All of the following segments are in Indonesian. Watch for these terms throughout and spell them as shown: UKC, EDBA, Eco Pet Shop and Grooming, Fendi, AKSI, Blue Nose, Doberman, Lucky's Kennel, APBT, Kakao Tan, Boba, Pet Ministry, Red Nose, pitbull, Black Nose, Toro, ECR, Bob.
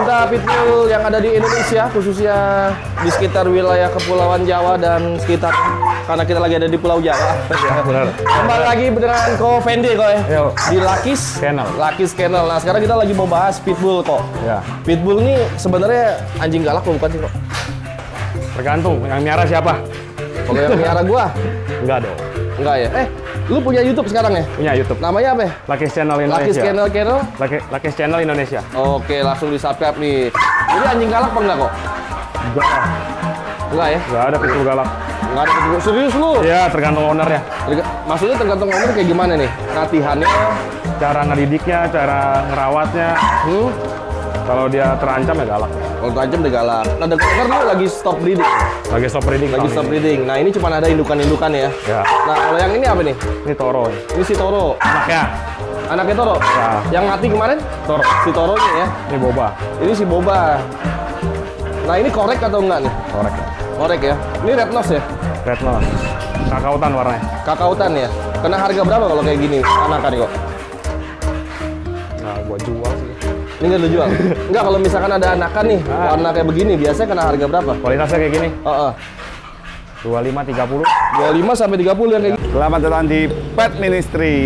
pecinta pitbull yang ada di Indonesia, khususnya di sekitar wilayah Kepulauan Jawa dan sekitar, karena kita lagi ada di Pulau Jawa. Benar. Kembali lagi beneran Ko Fendi Ko ya, di Lucky's Kennel. Lucky's Kennel. Nah sekarang kita lagi mau bahas pitbull Ko. Ya. Pitbull ini sebenarnya anjing galak bukan sih Ko? Tergantung yang miara siapa. Kalau yang miara gua? Enggak dong. Enggak ya? Lu punya YouTube sekarang ya? Punya YouTube. Namanya apa ya? Lucky's Channel Indonesia. Lucky's Channel Lucky's Channel Indonesia. Oke, langsung di-subscribe nih. Jadi anjing galak apa enggak Ko? Enggak. Enggak ya? Enggak ada pitbull galak. Enggak ada pitbull. Serius lu? Iya, tergantung ownernya. Maksudnya tergantung owner kayak gimana nih? Latihannya, cara ngedidiknya, cara ngerawatnya. Kalau dia terancam ya galak. Kalau terancam dia galak. Nah, denger lu lagi stop breeding. Lagi stop breeding. Lagi stop breeding. Nah, ini cuma ada indukan-indukan ya. Ya. Nah, kalau yang ini apa nih? Ini Toro. Ini si Toro. Anaknya. Anaknya Toro. Ya. Yang mati kemarin? Toro. Si Toro nih ya. Ini Boba. Ini si Boba. Nah, ini korek atau enggak nih? Korek. Korek ya. Ini Red Nose ya? Red Nose. Kakao Tan warnanya. Kakao Tan ya. Kena harga berapa kalau kayak gini anakan Kok? Nah, gua jual sih. Ini nggak lu jual? Enggak, kalau misalkan ada anakan nih, warna kayak begini, biasanya kena harga berapa? Kualitasnya kayak gini? 25-30. 25-30 yang kayak gini. Selamat datang di Pet Ministry.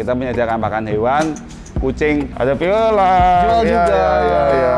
Kita menyediakan pakan hewan, kucing, ada piola, jual ya, juga ya,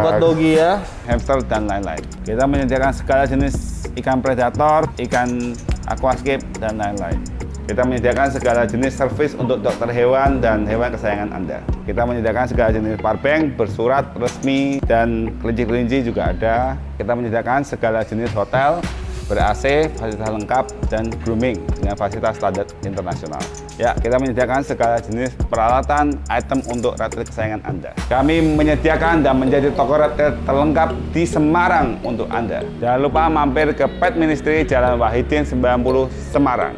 buat dogi ya, hamster dan lain-lain. Kita menyediakan segala jenis ikan predator, ikan aquascape dan lain-lain. Kita menyediakan segala jenis servis untuk dokter hewan dan hewan kesayangan Anda. Kita menyediakan segala jenis parbank, bersurat, resmi, dan kelinci-kelinci juga ada. Kita menyediakan segala jenis hotel, ber-AC, fasilitas lengkap, dan grooming dengan fasilitas standar internasional. Ya, kita menyediakan segala jenis peralatan, item untuk red tail kesayangan Anda. Kami menyediakan dan menjadi toko red tail terlengkap di Semarang untuk Anda. Jangan lupa mampir ke Pet Ministry Jalan Wahidin 90 Semarang.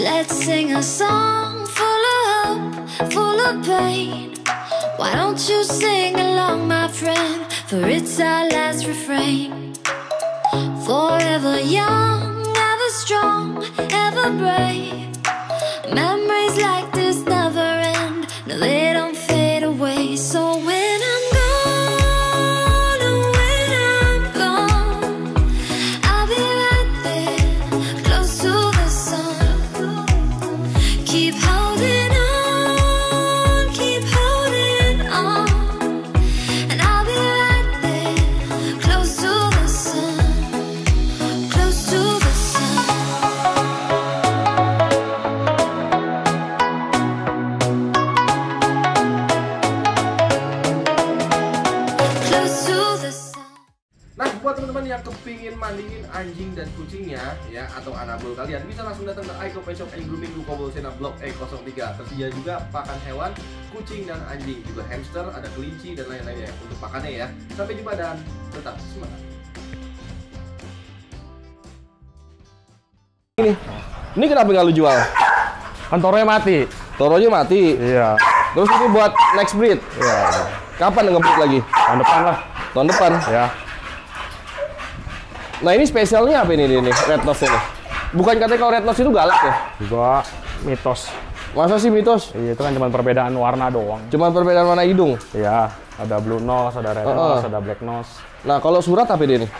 Let's sing a song full of hope, full of pain. Why don't you sing along, my friend, for it's our last refrain. Forever young, ever strong, ever brave. Memories like this never end. No, they don't fade away. So when I'm gone, and when I'm gone, I'll be right there, close to the sun. Keep holding on, keep holding on, and I'll be right there, close to the sun. Kepingin mandiin anjing dan kucingnya ya atau anabul kalian bisa langsung datang ke Eco Pet Shop and Grooming Blok E03. Tersedia juga pakan hewan, kucing dan anjing, juga hamster, ada kelinci dan lain-lainnya untuk pakannya ya. Sampai jumpa dan tetap semangat. Ini kenapa nggak lu jual? Kan Toronya mati. Toronya mati. Iya. Terus ini buat next breed. Iya. Kapan ngebreed lagi? Tahun depan lah. Tahun depan. Ya. Nah ini spesialnya apa ini Red Nose ini? Bukan katanya kalau Red Nose itu galak ya? Enggak, mitos. Masa sih mitos? Iya, itu kan cuma perbedaan warna doang. Cuma perbedaan warna hidung? Iya, ada Blue Nose, ada Red Nose, ada Black Nose. Nah kalau surat apa dia nih?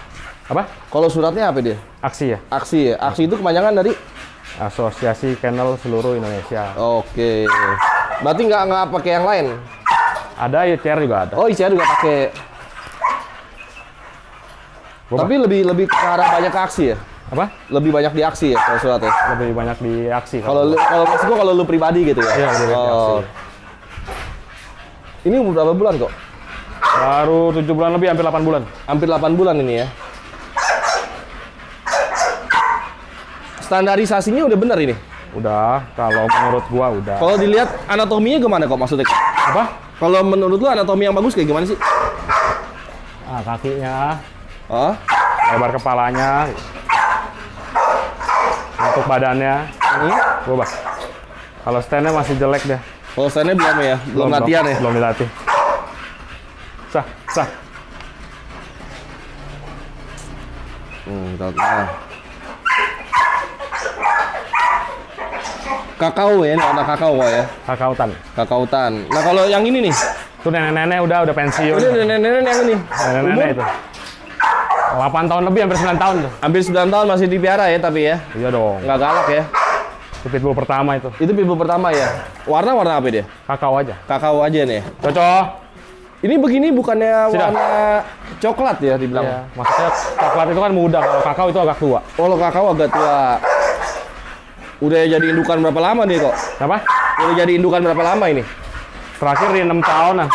Apa? Kalau suratnya apa dia? AKSI ya? AKSI ya? AKSI itu kepanjangan dari? Asosiasi Kennel Seluruh Indonesia. Oke. Berarti nggak pakai yang lain? Ada, ECR juga ada. Oh, ECR juga pakai. Boba. Tapi lebih ke arah banyak ke AKSI ya? Apa? Lebih banyak di AKSI ya kalau surat ya? Lebih banyak di AKSI. Kalau maksud gua kalau lu pribadi gitu ya? Iya, lebih banyak di AKSI. Ini umur berapa bulan Kok? Baru 7 bulan lebih, hampir 8 bulan. Hampir 8 bulan ini ya? Standarisasinya udah bener ini? Udah, kalau menurut gua udah. Kalau dilihat anatominya gimana Kok maksudnya? Apa? Kalau menurut lu anatomi yang bagus kayak gimana sih? Ah, kakinya. Lebar kepalanya, untuk badannya, Boba. Kalau standnya masih jelek deh. Bosannya belum ya? Belum latihan ya? Belum dilatih. Sah, sah. Kakao ya, ini anak kakao kok ya? Kakao Tan. Kakao Tan. Nah kalau yang ini nih? Itu nenek-nenek udah pensiun. Ini nenek-nenek yang ini? Nenek-nenek itu. 8 tahun lebih, hampir 9 tahun tuh. Hampir 9 tahun masih dipiara ya tapi ya? Iya dong. Nggak galak ya? Itu pitbull pertama itu. Itu pitbull pertama ya? Warna-warna apa dia? Kakao aja. Kakao aja nih. Cocok. Ini begini bukannya sudah warna coklat ya dibilang? Iya. Maksudnya coklat itu kan muda, kalau kakao itu agak tua. Oh, kalau kakao agak tua. Udah jadi indukan berapa lama nih kok? Apa? Udah jadi indukan berapa lama ini? Terakhir di 6 tahun lah.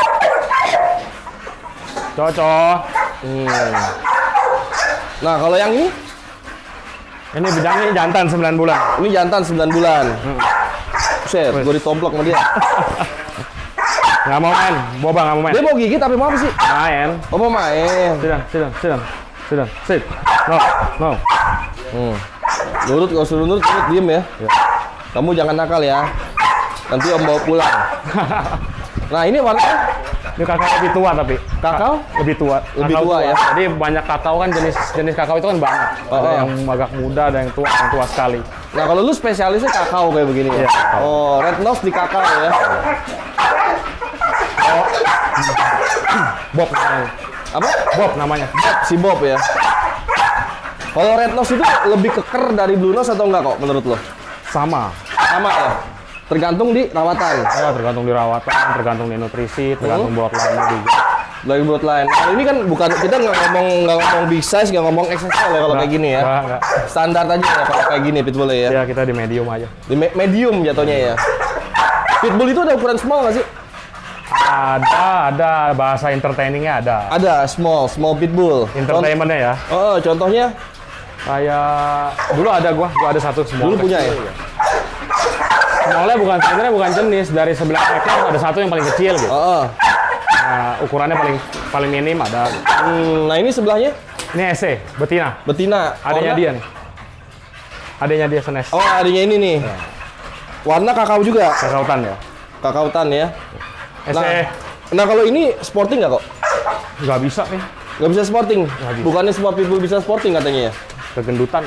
Cocok. Nah, kalau yang ini? Ini bidangnya jantan 9 bulan. Ini jantan 9 bulan. Set, gue ditomplok sama dia. Nggak mau main, Boba nggak mau main. Dia mau gigit tapi mau apa sih? Main. Oh mau main. Sedang. Sit. No. Nurut, gak usah nurut, diem ya. Kamu jangan nakal ya. Nanti om bawa pulang. Nah ini warna? Ini kakao lebih tua tapi. Kakao? Lebih tua ya. Jadi banyak kakao kan, jenis kakao itu kan banyak. Ada yang agak muda, ada yang tua sekali. Nah kalau lu spesialisnya kakao kayak begini ya? Oh, Red Nose di kakao ya? Bob namanya. Apa? Bob namanya. Si Bob ya. Kalau Red Nose itu lebih keker dari Blue Nose atau enggak kok menurut lo? Sama ya. Tergantung di rawatan. Ya, tergantung di rawatan, tergantung di nutrisi, tergantung broadline juga. Lagi broadline. Kalau ini kan bukan, kita nggak ngomong big size, nggak ngomong XXL ya kalau kayak gini ya. Enggak. Standar aja ya kalau kayak gini pitbull ya. Ya kita di medium aja. Di medium jatuhnya ya. Pitbull itu ada ukuran small nggak sih? Ada bahasa entertainingnya ada. Ada small pitbull. Entertainmentnya ya. Oh, contohnya kayak dulu ada gua ada satu small. Dulu punya ya. Smallnya sebenarnya bukan jenis, dari sebelah ekor ada satu yang paling kecil gitu. Nah, ukurannya paling minim ada. Nah ini sebelahnya? Ini EC, betina. Betina. Adanya dia nih. Adanya dia senes. Oh adanya ini nih. Ya. Warna kakao juga. Kakao tan ya. Nah kalau ini sporting nggak kok? Nggak bisa nih. Nggak bisa sporting? Nggak bisa. Bukannya semua people bisa sporting katanya ya? Kegendutan.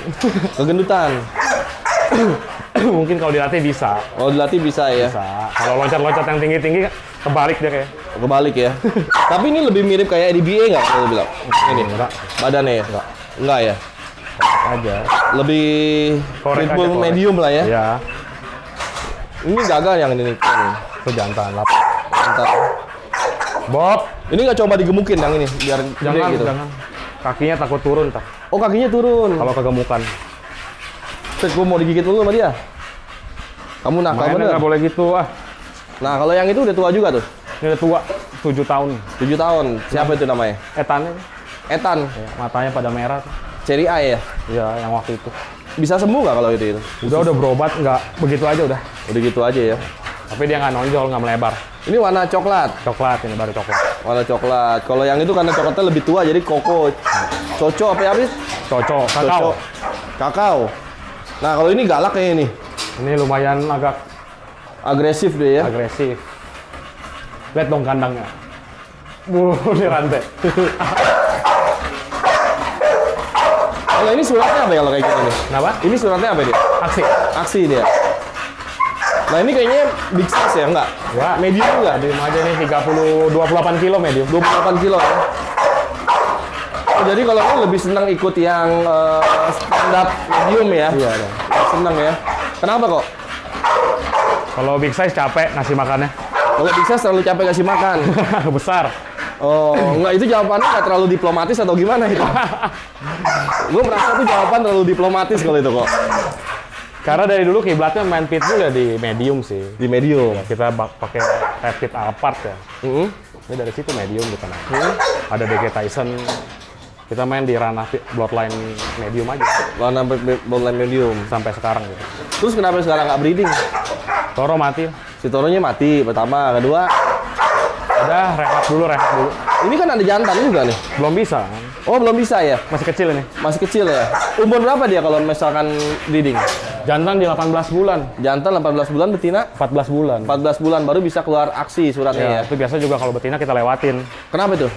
Mungkin kalau dilatih bisa. Oh dilatih bisa ya? Bisa. Kalau loncat-loncat yang tinggi-tinggi kebalik dia kayak. Kebalik ya? Tapi ini lebih mirip kayak EDBA nggak kalau bilang? Ini? Enggak. Badannya ya? Enggak ya? Aja. Lebih pitbull medium lah ya? Iya. Ini gagal yang ini. Itu jantan lapar. Bob, ini nggak coba digemukin yang ini biar jangan gitu. Jangan. Kakinya takut turun tak? Oh kakinya turun. Kalau kegemukan. Terus gue mau digigit dulu sama dia. Kamu nakal bener. Nggak boleh gitu ah. Nah kalau yang itu udah tua juga tuh. Ini udah tua, 7 tahun. 7 tahun. Siapa itu namanya? Ethan. Ya, matanya pada merah. Ceri A ya? Iya yang waktu itu. Bisa sembuh nggak kalau itu? Udah berobat nggak? Begitu aja udah. Udah gitu aja ya. Tapi dia nggak nonjol, nggak melebar. Ini warna coklat. Coklat, ini baru coklat. Warna coklat. Kalau yang itu karena coklatnya lebih tua, jadi koko. Coco apa ya, Abis? Coco. Kakao. Nah, kalau ini galak kayaknya ini. Ini lumayan agak agresif dia ya. Agresif. Lihat dong kandangnya. Ini rantai. Kalau ini suratnya apa ya kalau kayak gini? Gitu? Kenapa? Ini suratnya apa dia? Aksi dia. Nah ini kayaknya big size ya, enggak? Ya, medium enggak? Medium aja nih, 28 kilo medium. 28 kilo ya. Oh, jadi kalau lu lebih senang ikut yang standar medium ya? Iya, ya. Senang ya. Kenapa kok? Kalau big size capek ngasih makannya. Kalau big size terlalu capek ngasih makan? Besar. Oh, enggak, itu jawabannya nggak terlalu diplomatis atau gimana itu? Gue merasa tuh jawaban terlalu diplomatis kalau itu kok. Karena dari dulu kiblatnya main pitbull ya di medium sih. Di medium. Ya, kita pakai rapid apart ya. Ini dari situ medium gitu. Ada DG Tyson. Kita main di ranah bloodline medium aja. Bloodline medium sampai sekarang gitu. Terus kenapa sekarang nggak breeding? Toro mati. Si Toronya mati pertama, kedua. Udah rehat dulu. Ini kan ada jantan juga nih. Belum bisa. Oh belum bisa ya? Masih kecil ini. Umur berapa dia kalau misalkan breeding? Jantan di 18 bulan. Jantan 18 bulan, betina 14 bulan. 14 bulan baru bisa keluar AKSI suratnya ya. Itu biasa juga kalau betina kita lewatin. Kenapa itu?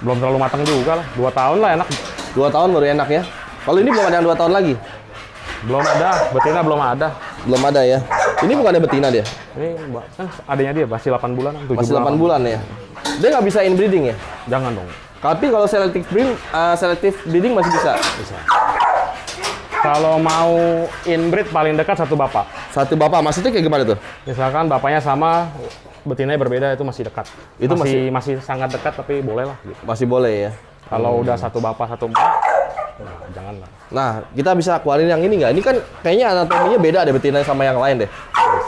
Belum terlalu matang juga lah. 2 tahun lah enak. 2 tahun baru enak ya. Kalau ini belum ada yang 2 tahun lagi. Belum ada, betina belum ada. Belum ada ya. Ini bukan ada betina dia. Ini adanya dia masih 8 bulan, 7 bulan. Masih 8 bulan ya. Dia nggak bisa inbreeding ya? Jangan dong. Tapi kalau selective breeding masih bisa? Bisa. Kalau mau inbreed paling dekat satu bapak. Satu bapak, maksudnya kayak gimana tuh? Misalkan bapaknya sama, betinanya berbeda, itu masih dekat. Itu masih sangat dekat, tapi boleh lah. Gitu. Masih boleh ya? Kalau udah satu bapak, satu emak, nah, jangan lah. Nah, kita bisa keluarin yang ini nggak? Ini kan kayaknya anatominya beda deh betinanya sama yang lain deh.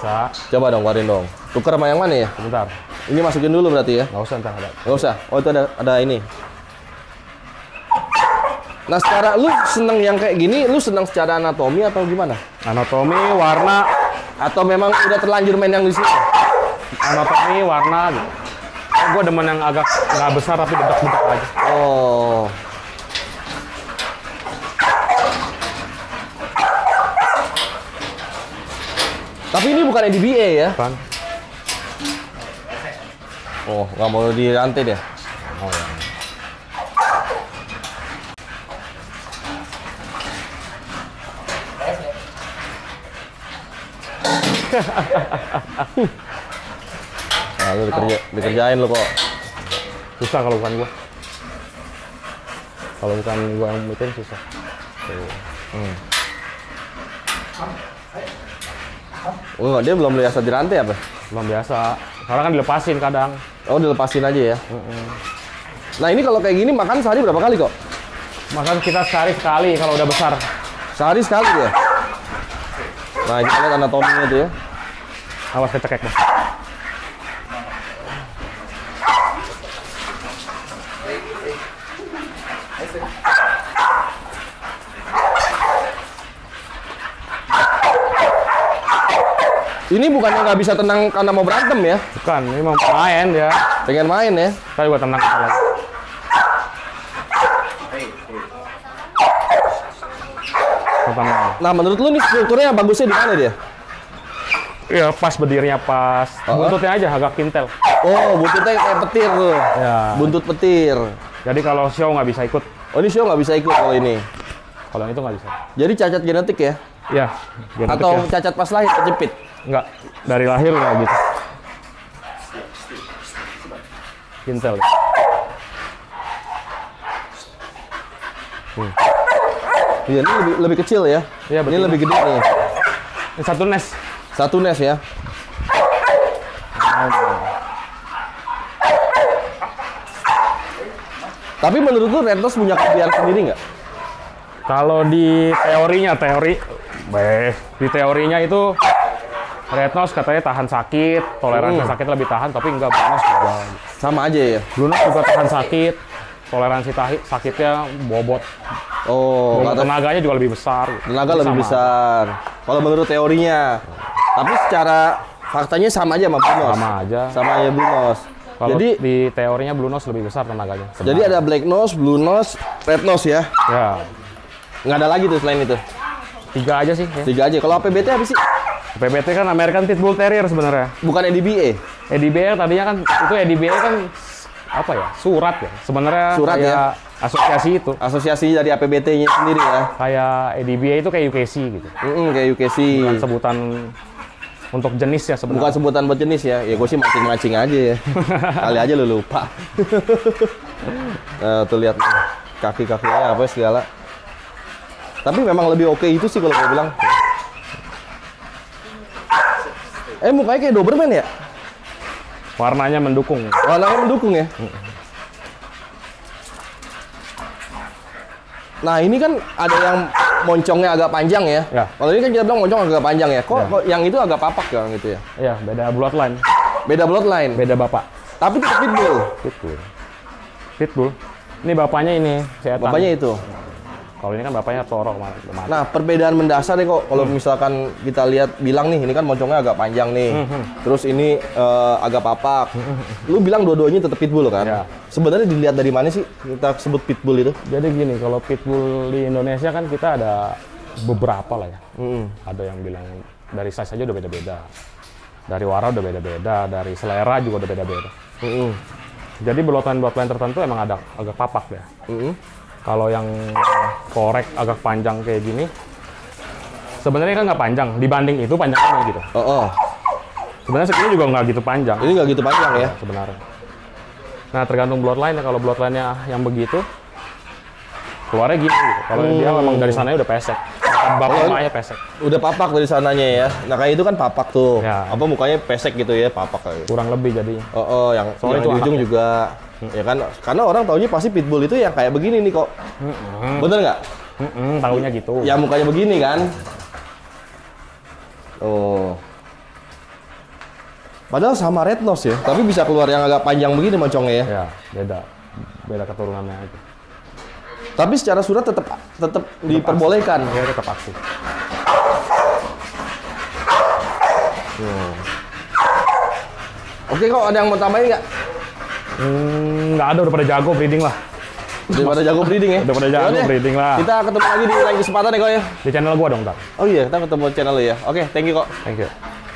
Bisa. Coba dong, keluarin dong. Tuker sama yang mana ya? Bentar. Ini masukin dulu berarti ya? Nggak usah, ntar ada. Nggak usah? Oh, itu ada ini. Nah, secara lu seneng yang kayak gini, lu seneng secara anatomi atau gimana? Anatomi, warna, atau memang udah terlanjur main yang di sini? Anatomi, warna, gitu. Oh, gue demen yang agak nggak besar tapi bedak-bedak aja. Oh. Tapi ini bukan EDBA ya? Bukan. Oh, nggak mau dirantai deh. Oh, ya. Nah, lu dikerjain lo kok. Susah kalau bukan gua. Kalau bukan gua yang mikirin susah. Oh, dia belum biasa dirantai apa? Belum biasa. Karena kan dilepasin kadang. Oh, dilepasin aja ya. Nah, ini kalau kayak gini makan sehari berapa kali kok? Makan kita sehari sekali kalau udah besar. Sehari sekali ya? Nah, kita lihat anatominya tuh ya. Awas kecekek, Mas. Ini bukannya nggak bisa tenang karena mau berantem ya? Bukan, ini mau main ya. Pengen main ya? Saya buat tenang lagi. Nah, menurut lu nih strukturnya bagusnya di mana dia? Ya pas, berdirinya pas. Buntutnya aja agak kintel. Oh, buntutnya kayak petir tuh. Ya. Buntut petir. Jadi kalau show nggak bisa ikut. Oh, ini show nggak bisa ikut kalau ini. Kalau itu nggak bisa. Jadi cacat genetik ya? Ya. Genetik atau ya. Cacat pas lahir kejepit? Nggak. Dari lahir nggak gitu. Kintel. Iya, ini lebih kecil ya. Iya, ini lebih gede nih. Satu nest. Satu nest ya. Tapi menurut lu Red Nose punya kelebihan sendiri nggak? Kalau di teorinya itu Red Nose katanya tahan sakit, toleransi sakit lebih tahan, tapi enggak, Blue Nose juga. Sama aja ya. Blue Nose juga tahan sakit, toleransi sakitnya bobot. Oh, tenaganya juga lebih besar. Tenaga lebih besar. Kalau menurut teorinya. Tapi secara faktanya sama aja sama Blue Nose. Sama aja. Sama aja Blue Nose. Kalau jadi di teorinya Blue Nose lebih besar tenaganya. Sebenarnya. Jadi ada Black Nose, Blue Nose, Red Nose ya. Ya. Nggak ada lagi tuh selain itu. 3 aja sih. Ya. 3 aja. Kalau APBT apa sih? APBT kan American Pitbull Terrier sebenarnya. Bukan EDBA. EDBA tadinya kan itu EDBA kan apa ya? Surat ya. Sebenarnya surat ya. Asosiasi itu. Asosiasi dari APBT-nya sendiri ya. Kayak EDBA itu kayak UKC gitu. Kayak UKC. Bukan sebutan untuk jenis ya sebenarnya. Bukan sebutan buat jenis ya. Ya gue sih mancing-mancing aja ya. Kali aja lu lupa. Nah, tuh lihat kaki-kakinya apa segala. Tapi memang lebih oke itu sih kalau gue bilang. Mukanya kayak Doberman ya? Warnanya mendukung. Warnanya mendukung ya? Nah, ini kan ada yang moncongnya agak panjang ya. Ya. Kalau ini kan kita bilang moncong agak panjang ya. Kok yang itu agak papak ya gitu ya? Iya, beda bloodline. Beda bloodline, beda bapak. Tapi tetap pitbull. Pitbull. Pitbull. Ini bapaknya ini, setan. Bapaknya itu. Kalau ini kan bapaknya Toro. Nah, perbedaan mendasar nih kok. Kalau misalkan kita lihat bilang nih, ini kan moncongnya agak panjang nih. Terus ini agak papak. Lu bilang dua-duanya tetap pitbull kan? Ya. Sebenarnya dilihat dari mana sih kita sebut pitbull itu? Jadi gini, kalau pitbull di Indonesia kan kita ada beberapa lah ya. Ada yang bilang dari size aja udah beda-beda, dari warna udah beda-beda, dari selera juga udah beda-beda. Jadi belotan-belotan tertentu emang ada agak papak ya. Kalau yang korek agak panjang kayak gini, sebenarnya kan nggak panjang. Dibanding itu panjangnya gitu. Sebenarnya segini juga nggak gitu panjang. Ini nggak gitu panjang ya? Sebenarnya. Nah tergantung bloodline ya, kalau bloodline-nya yang begitu keluarnya gitu. Kalau dia memang dari sananya udah pesek. Bapaknya pesek. Udah papak dari sananya ya. Nah kayak itu kan papak tuh. Ya. Apa mukanya pesek gitu ya, papak kayak. Kurang lebih jadinya. Yang soalnya di ujung juga ya kan, karena orang taunya pasti pitbull itu yang kayak begini nih kok. Bener nggak? Taunya gitu. Ya mukanya begini kan. Padahal sama Red Nose ya, tapi bisa keluar yang agak panjang begini moncongnya ya. Ya, beda keturunannya aja. Tapi secara surat tetap diperbolehkan. Aksi. Ya, tetap aksi. Oke kok, ada yang mau tambahin nggak? Nggak ada, udah pada jago breeding lah. Udah pada jago breeding ya? Udah pada jago breeding lah. Kita ketemu lagi di lain kesempatan ya kok ya? Di channel gua dong, Kak. Oh iya, kita ketemu channel lu ya. Oke, thank you kok. Thank you.